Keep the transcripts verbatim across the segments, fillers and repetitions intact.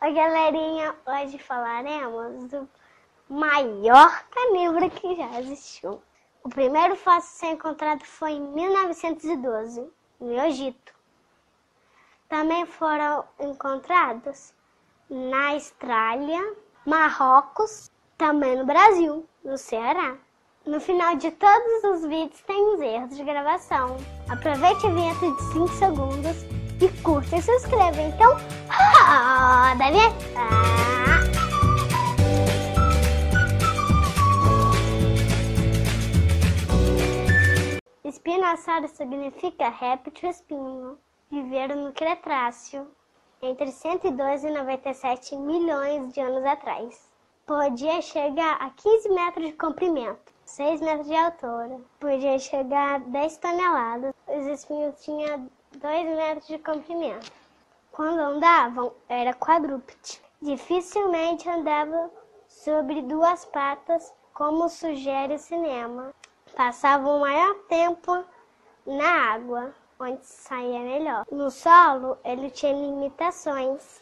Oi, galerinha, hoje falaremos do maior carnívoro que já existiu. O primeiro fóssil a ser encontrado foi em mil novecentos e doze, no Egito. Também foram encontrados na Austrália, Marrocos, também no Brasil, no Ceará. No final de todos os vídeos tem os erros de gravação. Aproveite a vinheta de cinco segundos e curta e se inscreva. Então, roda a vinheta! Espinossauro significa réptil espinho. Viveram no Cretáceo entre cento e dois e noventa e sete milhões de anos atrás. Podia chegar a quinze metros de comprimento, seis metros de altura. Podia chegar a dez toneladas. Os espinhos tinham dois metros de comprimento. Quando andavam, era quadrúpede. Dificilmente andavam sobre duas patas, como sugere o cinema. Passavam o maior tempo na água, onde saía melhor. No solo, ele tinha limitações,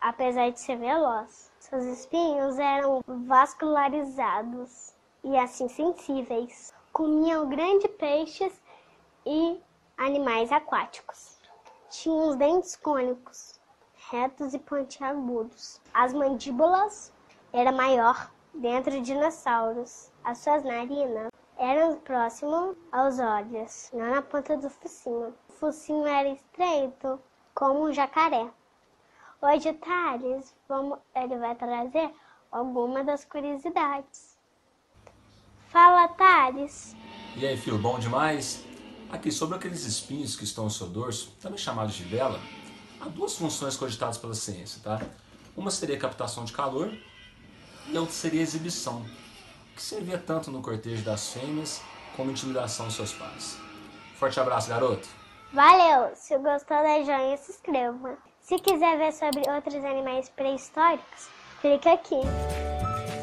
apesar de ser veloz. Seus espinhos eram vascularizados e assim sensíveis. Comiam grandes peixes e animais aquáticos. Tinham os dentes cônicos, retos e pontiagudos. As mandíbulas eram maior dentro de dinossauros. As suas narinas eram próximas aos olhos, não na ponta do focinho. O focinho era estreito como um jacaré. Hoje o Thales vamos, ele vai trazer algumas das curiosidades. Fala, Thales! E aí, filho, bom demais? Aqui, sobre aqueles espinhos que estão no seu dorso, também chamados de vela, há duas funções cogitadas pela ciência, tá? Uma seria a captação de calor e a outra seria a exibição, que servia tanto no cortejo das fêmeas como intimidação dos seus pais. Forte abraço, garoto! Valeu! Se gostou da joinha, se inscreva! Se quiser ver sobre outros animais pré-históricos, clica aqui.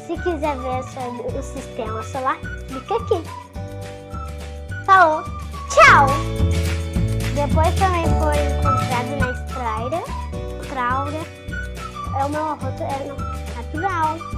Se quiser ver sobre o sistema solar, clica aqui. Falou! Tchau! Depois também foi encontrado na Austrália. Austrália é uma rota natural.